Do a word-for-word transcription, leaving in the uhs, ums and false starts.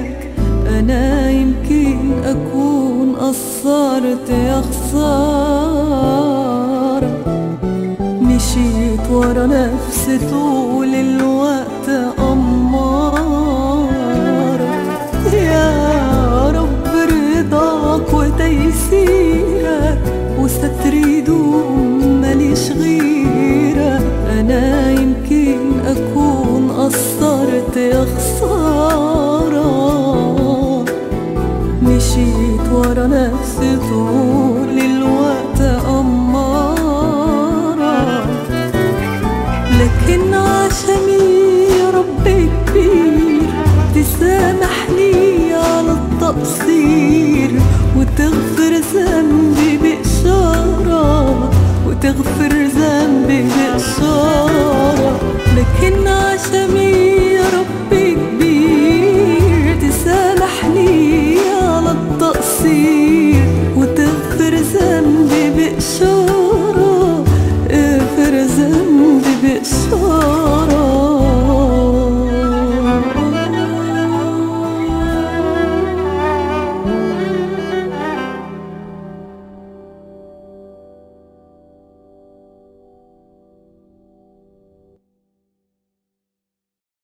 غيرك أنا يمكن أكون قصرت يا خسارة. مشيت ورا نفسي طول الوقت أمارة، يا رب رضاك وتيسيرك وستري دون ماليش غيرك. أنا يمكن أكون قصرت يا خسارة. مشيت ورا نفسي طول الوقت أمارة، لكن عشاني يا رب كبير تسامحني على التقصير وتغفر ذنبي بإشارة، وتغفر ذنبي بإشارة. لكن عشاني